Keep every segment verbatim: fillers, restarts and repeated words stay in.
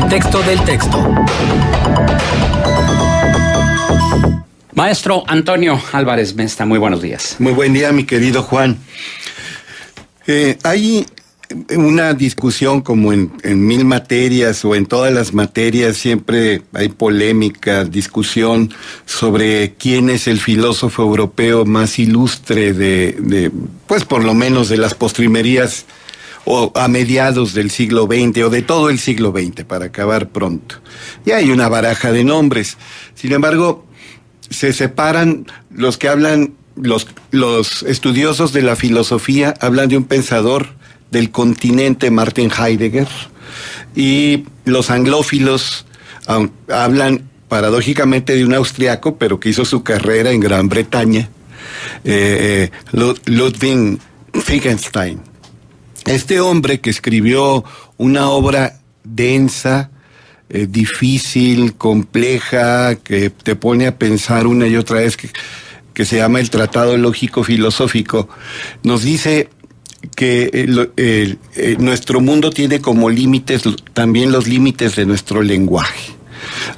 contexto del texto. Maestro Antonio Álvarez Mesta, muy buenos días. Muy buen día, mi querido Juan. Eh, hay una discusión como en, en mil materias o en todas las materias, siempre hay polémica, discusión sobre quién es el filósofo europeo más ilustre de, de pues por lo menos de las postrimerías o a mediados del siglo veinte, o de todo el siglo veinte, para acabar pronto. Y hay una baraja de nombres. Sin embargo, se separan los que hablan, los, los estudiosos de la filosofía hablan de un pensador del continente, Martin Heidegger, y los anglófilos um, hablan paradójicamente de un austriaco, pero que hizo su carrera en Gran Bretaña, eh, Ludwig Wittgenstein. Este hombre que escribió una obra densa, Eh, difícil, compleja, que te pone a pensar una y otra vez, que, que se llama el Tratado Lógico-Filosófico, nos dice que eh, eh, eh, nuestro mundo tiene como límites también los límites de nuestro lenguaje.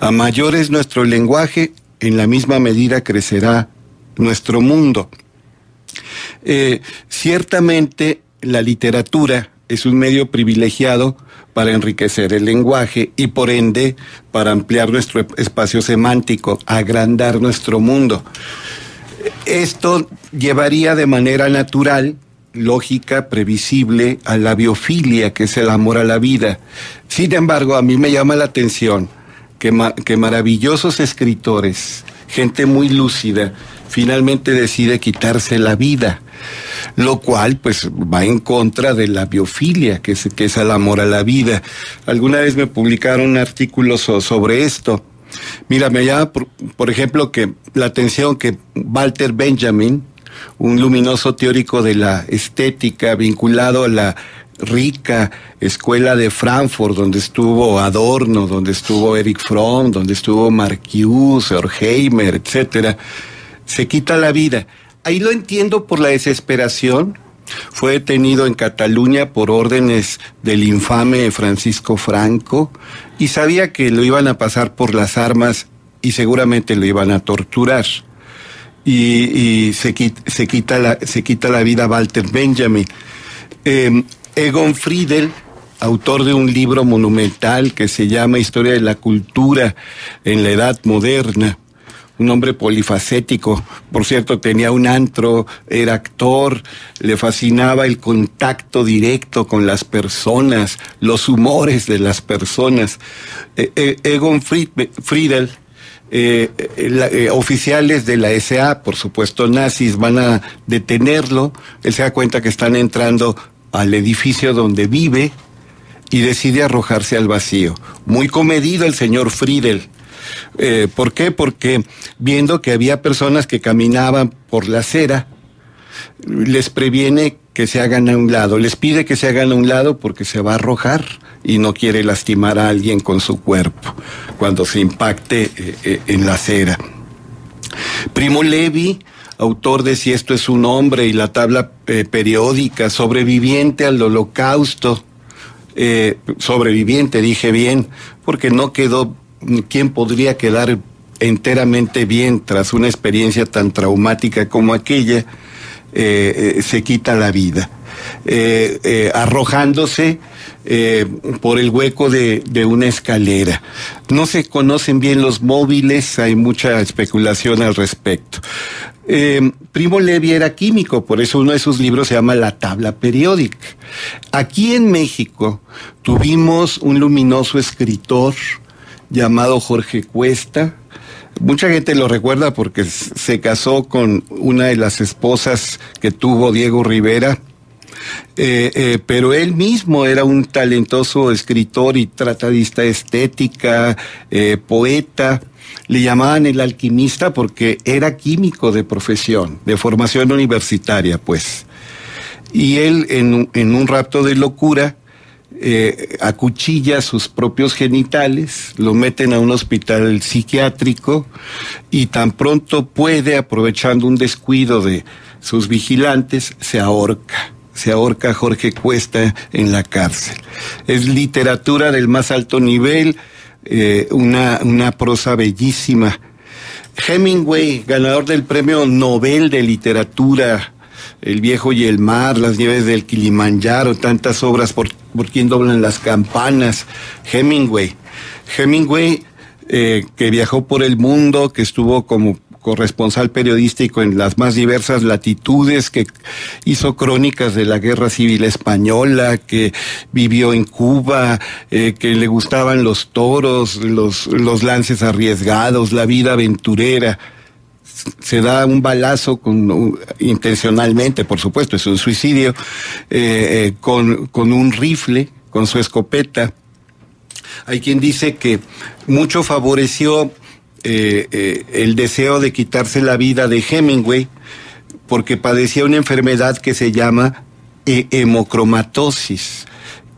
A mayor es nuestro lenguaje, en la misma medida crecerá nuestro mundo. Eh, ciertamente la literatura es un medio privilegiado para enriquecer el lenguaje y, por ende, para ampliar nuestro espacio semántico, agrandar nuestro mundo. Esto llevaría de manera natural, lógica, previsible, a la biofilia, que es el amor a la vida. Sin embargo, a mí me llama la atención que, ma- que maravillosos escritores, gente muy lúcida, finalmente decide quitarse la vida, lo cual pues va en contra de la biofilia, que es, que es el amor a la vida. Alguna vez me publicaron artículos sobre esto. Mira, me llama por, por ejemplo que la atención que Walter Benjamin, un luminoso teórico de la estética vinculado a la rica escuela de Frankfurt, donde estuvo Adorno, donde estuvo Eric Fromm, donde estuvo Marcuse, Horkheimer, etcétera, se quita la vida. Ahí lo entiendo por la desesperación. Fue detenido en Cataluña por órdenes del infame Francisco Franco y sabía que lo iban a pasar por las armas y seguramente lo iban a torturar. Y, y se, se, quita la, se quita la vida Walter Benjamin. Eh, Egon Friedel, autor de un libro monumental que se llama Historia de la Cultura en la Edad Moderna, un hombre polifacético, por cierto, tenía un antro, era actor, le fascinaba el contacto directo con las personas, los humores de las personas. Eh, eh, Egon Friedel, eh, eh, la, eh, oficiales de la S A, por supuesto nazis, van a detenerlo. Él se da cuenta que están entrando al edificio donde vive y decide arrojarse al vacío. Muy comedido el señor Friedel. Eh, ¿Por qué? Porque viendo que había personas que caminaban por la acera, les previene que se hagan a un lado, les pide que se hagan a un lado porque se va a arrojar y no quiere lastimar a alguien con su cuerpo cuando se impacte eh, en la acera. Primo Levi, autor de Si esto es un hombre y la tabla eh, periódica, sobreviviente al holocausto, eh, sobreviviente, dije bien, porque no quedó... ¿Quién podría quedar enteramente bien tras una experiencia tan traumática como aquella? Eh, eh, se quita la vida, eh, eh, arrojándose eh, por el hueco de, de una escalera. No se conocen bien los móviles, hay mucha especulación al respecto. Eh, Primo Levi era químico, por eso uno de sus libros se llama La tabla periódica. Aquí en México tuvimos un luminoso escritor llamado Jorge Cuesta. Mucha gente lo recuerda porque se casó con una de las esposas que tuvo Diego Rivera, eh, eh, pero él mismo era un talentoso escritor y tratadista de estética, eh, poeta. Le llamaban el alquimista porque era químico de profesión, de formación universitaria, pues. Y él, en, en un rapto de locura, Eh, acuchilla sus propios genitales, lo meten a un hospital psiquiátrico y tan pronto puede, aprovechando un descuido de sus vigilantes, se ahorca, se ahorca Jorge Cuesta en la cárcel. Es literatura del más alto nivel, eh, una, una prosa bellísima. Hemingway, ganador del premio Nobel de literatura, El viejo y el mar, Las nieves del Kilimanjaro, tantas obras, por, por quién doblan las campanas. Hemingway, Hemingway eh, que viajó por el mundo, que estuvo como corresponsal periodístico en las más diversas latitudes, que hizo crónicas de la Guerra Civil Española, que vivió en Cuba, eh, que le gustaban los toros, los, los lances arriesgados, la vida aventurera. Se da un balazo con, intencionalmente, por supuesto, es un suicidio, eh, eh, con, con un rifle, con su escopeta. Hay quien dice que mucho favoreció eh, eh, el deseo de quitarse la vida de Hemingway porque padecía una enfermedad que se llama hemocromatosis,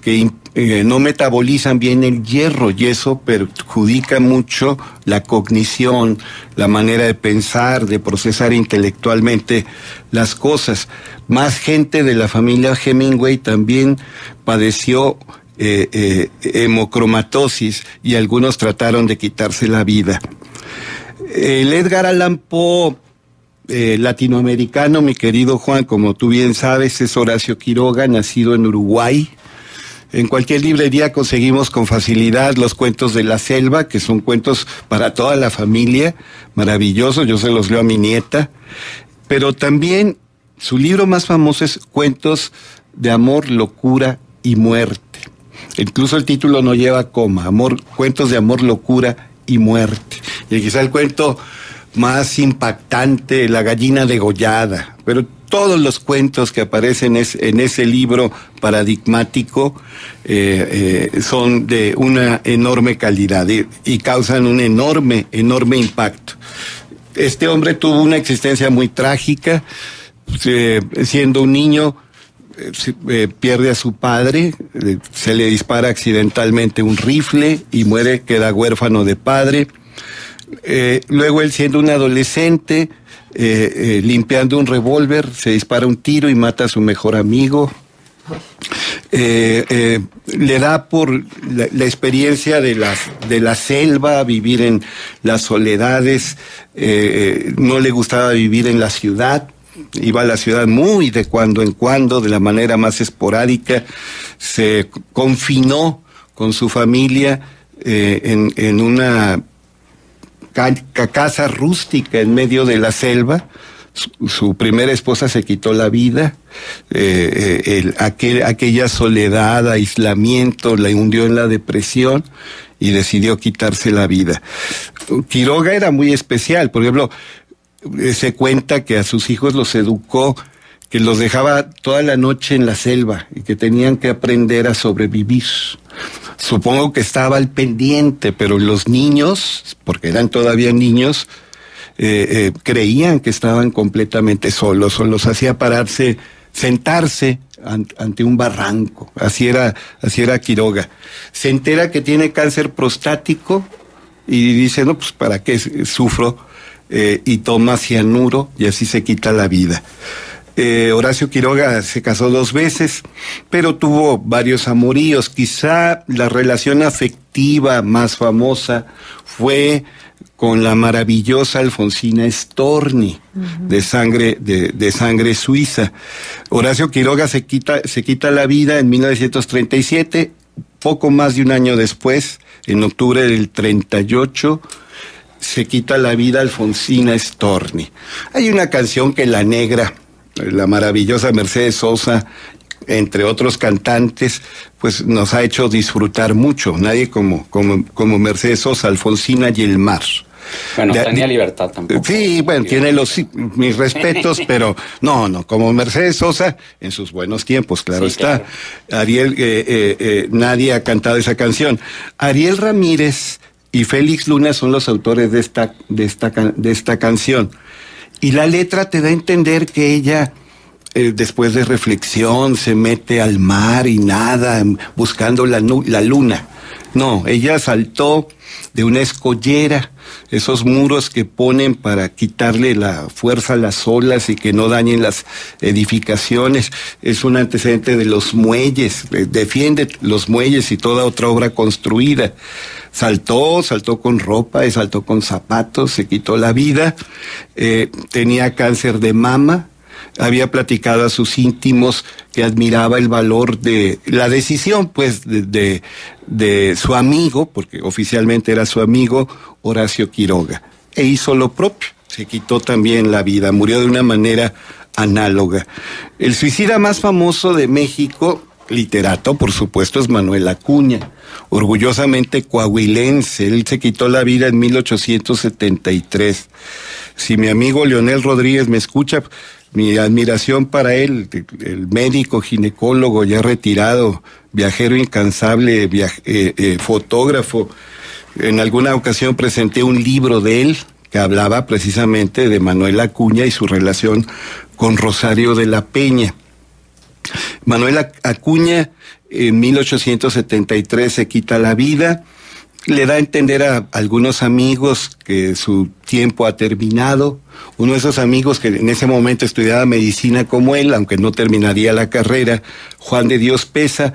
que eh, no metabolizan bien el hierro y eso perjudica mucho la cognición, la manera de pensar, de procesar intelectualmente las cosas. Más gente de la familia Hemingway también padeció eh, eh, hemocromatosis y algunos trataron de quitarse la vida. El Edgar Allan Poe Eh, latinoamericano, mi querido Juan, como tú bien sabes, es Horacio Quiroga, nacido en Uruguay. En cualquier librería conseguimos con facilidad los cuentos de la selva, que son cuentos para toda la familia, maravillosos, yo se los leo a mi nieta. Pero también su libro más famoso es Cuentos de amor, locura y muerte. Incluso el título no lleva coma, amor, Cuentos de amor, locura y muerte. Y quizá el cuento más impactante, La gallina degollada, pero todos los cuentos que aparecen es, en ese libro paradigmático eh, eh, son de una enorme calidad y, y causan un enorme, enorme impacto. Este hombre tuvo una existencia muy trágica, eh, siendo un niño eh, eh, pierde a su padre, eh, se le dispara accidentalmente un rifle y muere, queda huérfano de padre. Eh, luego él, siendo un adolescente, Eh, eh, limpiando un revólver, se dispara un tiro y mata a su mejor amigo. Eh, eh, le da por la, la experiencia de, las, de la selva, vivir en las soledades, eh, no le gustaba vivir en la ciudad, iba a la ciudad muy de cuando en cuando, de la manera más esporádica, se confinó con su familia eh, en, en una casa rústica en medio de la selva. Su, su primera esposa se quitó la vida, eh, el, aquel, aquella soledad, aislamiento, la hundió en la depresión y decidió quitarse la vida. Quiroga era muy especial, por ejemplo, se cuenta que a sus hijos los educó, que los dejaba toda la noche en la selva y que tenían que aprender a sobrevivir. Supongo que estaba al pendiente, pero los niños, porque eran todavía niños, eh, eh, creían que estaban completamente solos, o los hacía pararse, sentarse ante, ante un barranco. Así era, así era Quiroga. Se entera que tiene cáncer prostático y dice, no, pues para qué sufro, eh, y toma cianuro y así se quita la vida. Eh, Horacio Quiroga se casó dos veces, pero tuvo varios amoríos. Quizá la relación afectiva más famosa fue con la maravillosa Alfonsina Storni, uh-huh. de sangre, de, de sangre suiza. Horacio Quiroga se quita, se quita la vida en mil novecientos treinta y siete, poco más de un año después, en octubre del treinta y ocho, se quita la vida Alfonsina Storni. Hay una canción que la negra, la maravillosa Mercedes Sosa, entre otros cantantes, pues nos ha hecho disfrutar mucho. Nadie como, como, como Mercedes Sosa, Alfonsina y el mar. Bueno, de, tenía libertad tampoco. Sí, bueno, tiene los, mis respetos, pero no, no, como Mercedes Sosa, en sus buenos tiempos, claro sí, está. Claro. Ariel, eh, eh, eh, nadie ha cantado esa canción. Ariel Ramírez y Félix Luna son los autores de esta, de esta, de esta canción. Y la letra te da a entender que ella, eh, después de reflexión, se mete al mar y nada, buscando la, la luna. No, ella saltó de una escollera, esos muros que ponen para quitarle la fuerza a las olas y que no dañen las edificaciones. Es un antecedente de los muelles, defiende los muelles y toda otra obra construida. Saltó, saltó con ropa y saltó con zapatos, se quitó la vida, eh, tenía cáncer de mama, había platicado a sus íntimos que admiraba el valor de la decisión, pues, de, de, de su amigo, porque oficialmente era su amigo, Horacio Quiroga, e hizo lo propio, se quitó también la vida, murió de una manera análoga. El suicida más famoso de México, literato, por supuesto, es Manuel Acuña, orgullosamente coahuilense. Él se quitó la vida en mil ochocientos setenta y tres. Si mi amigo Leonel Rodríguez me escucha, mi admiración para él, el médico, ginecólogo ya retirado, viajero incansable, viaje, eh, eh, fotógrafo. En alguna ocasión presenté un libro de él que hablaba precisamente de Manuel Acuña y su relación con Rosario de la Peña. Manuel Acuña en mil ochocientos setenta y tres se quita la vida, le da a entender a algunos amigos que su tiempo ha terminado. Uno de esos amigos que en ese momento estudiaba medicina como él, aunque no terminaría la carrera, Juan de Dios Peza,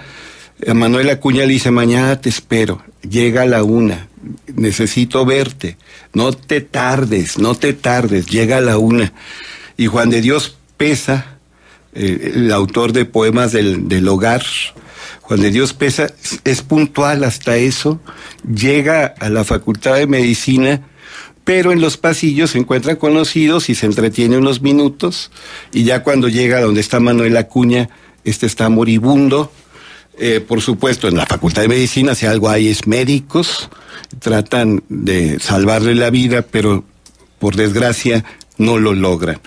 a Manuel Acuña le dice: mañana te espero, llega a la una, necesito verte, no te tardes, no te tardes, llega a la una. Y Juan de Dios Peza, eh, el autor de Poemas del, del Hogar, Juan de Dios Peza es puntual hasta eso, llega a la Facultad de Medicina, pero en los pasillos se encuentra conocidos y se entretiene unos minutos, y ya cuando llega a donde está Manuel Acuña, este está moribundo. Eh, por supuesto, en la Facultad de Medicina, si algo hay es médicos, tratan de salvarle la vida, pero por desgracia no lo logran.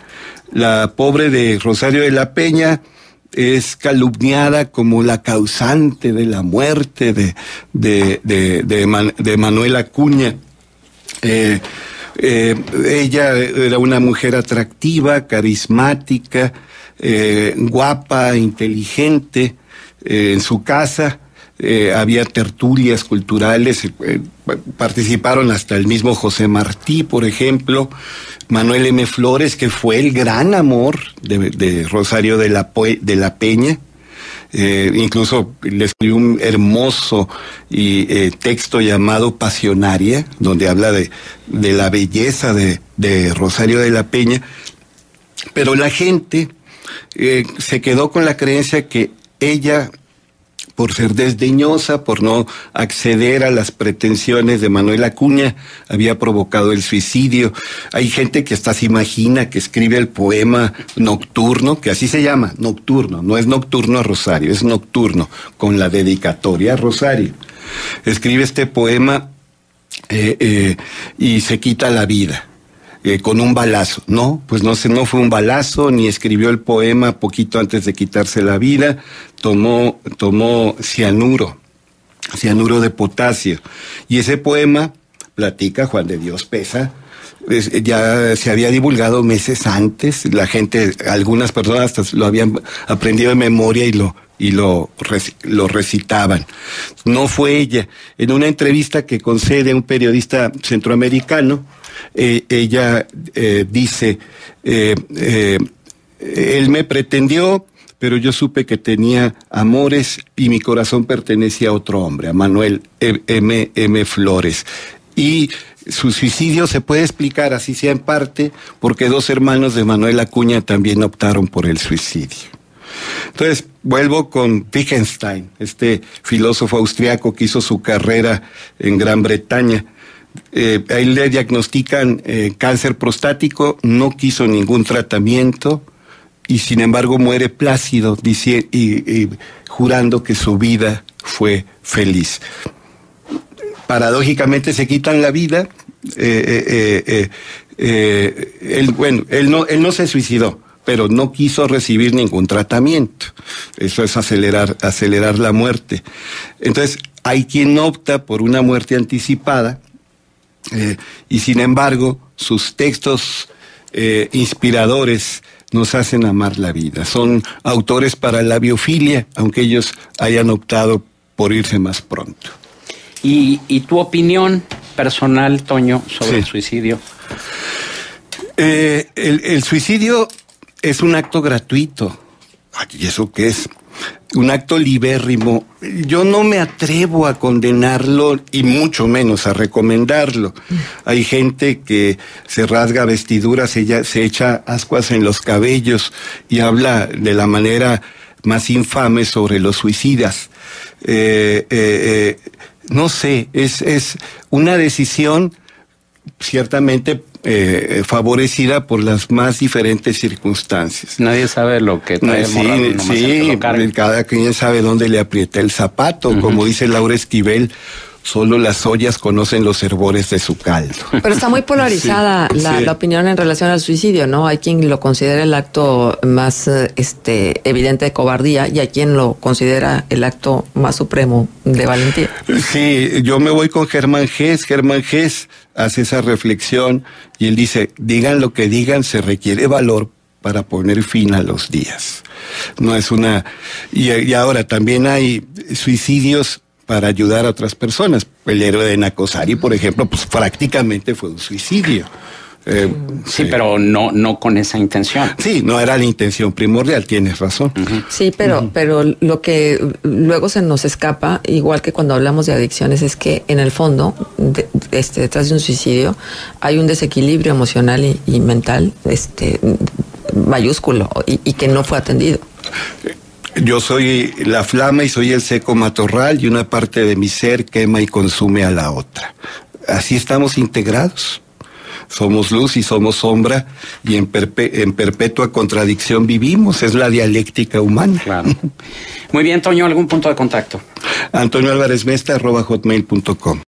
La pobre de Rosario de la Peña es calumniada como la causante de la muerte de, de, de, de, Man, de Manuel Acuña. Eh, eh, ella era una mujer atractiva, carismática, eh, guapa, inteligente. Eh, en su casa eh, había tertulias culturales, eh, participaron hasta el mismo José Martí, por ejemplo, Manuel M. Flores, que fue el gran amor de, de Rosario de la, de la Peña. Eh, incluso le escribió un hermoso y, eh, texto llamado Pasionaria, donde habla de, de la belleza de, de Rosario de la Peña. Pero la gente eh, se quedó con la creencia que ella, por ser desdeñosa, por no acceder a las pretensiones de Manuel Acuña, había provocado el suicidio. Hay gente que hasta se imagina que escribe el poema Nocturno, que así se llama, Nocturno, no es Nocturno a Rosario, es Nocturno, con la dedicatoria a Rosario. Escribe este poema eh, eh, y se quita la vida. Eh, con un balazo. No, pues no se, no fue un balazo, ni escribió el poema poquito antes de quitarse la vida. Tomó, tomó cianuro, cianuro de potasio. Y ese poema, platica Juan de Dios Peza, es, ya se había divulgado meses antes. La gente, algunas personas hasta lo habían aprendido de memoria y lo, y lo, lo recitaban. No fue ella. En una entrevista que concede un periodista centroamericano, Eh, ella eh, dice, eh, eh, él me pretendió, pero yo supe que tenía amores y mi corazón pertenecía a otro hombre, a Manuel M. M. Flores. Y su suicidio se puede explicar, así sea en parte, porque dos hermanos de Manuel Acuña también optaron por el suicidio. Entonces, vuelvo con Wittgenstein, este filósofo austriaco que hizo su carrera en Gran Bretaña. Eh, ahí le diagnostican eh, cáncer prostático, no quiso ningún tratamiento y sin embargo muere plácido, dice, y, y jurando que su vida fue feliz. Paradójicamente se quitan la vida. Eh, eh, eh, eh, él, bueno, él no, él no se suicidó, pero no quiso recibir ningún tratamiento. Eso es acelerar, acelerar la muerte. Entonces hay quien opta por una muerte anticipada. Eh, y sin embargo, sus textos eh, inspiradores nos hacen amar la vida. Son autores para la biofilia, aunque ellos hayan optado por irse más pronto. ¿Y, y tu opinión personal, Toño, sobre sí. el suicidio. Eh, el, el suicidio es un acto gratuito. Ay, ¿y eso qué es? Un acto libérrimo. Yo no me atrevo a condenarlo y mucho menos a recomendarlo. Hay gente que se rasga vestiduras, se, se echa ascuas en los cabellos y habla de la manera más infame sobre los suicidas. Eh, eh, eh, no sé, es, es una decisión ciertamente Eh, favorecida por las más diferentes circunstancias. Nadie sabe lo que trae sí, morado, sí, que cada quien sabe dónde le aprieta el zapato, uh-huh. como dice Laura Esquivel, solo las ollas conocen los hervores de su caldo. Pero está muy polarizada sí, la, sí. la opinión en relación al suicidio, ¿no? Hay quien lo considera el acto más este, evidente de cobardía y hay quien lo considera el acto más supremo de valentía. Sí, yo me voy con Germán Gess, Germán Gess hace esa reflexión y él dice, digan lo que digan, se requiere valor para poner fin a los días. No es una... Y, y ahora también hay suicidios para ayudar a otras personas. El héroe de Nacosari, por ejemplo, pues prácticamente fue un suicidio. Eh, sí, sí, pero no, no con esa intención. Sí, no era la intención primordial, tienes razón. Uh-huh. Sí, pero, uh-huh. pero lo que luego se nos escapa, igual que cuando hablamos de adicciones, es que en el fondo, de, este, detrás de un suicidio, hay un desequilibrio emocional y, y mental este, mayúsculo y, y que no fue atendido. Yo soy la flama y soy el seco matorral y una parte de mi ser quema y consume a la otra. Así estamos integrados. Somos luz y somos sombra y en, perpe en perpetua contradicción vivimos. Es la dialéctica humana. Claro. Muy bien, Toño, ¿algún punto de contacto? Antonio Álvarez Mesta, arroba hotmail punto com.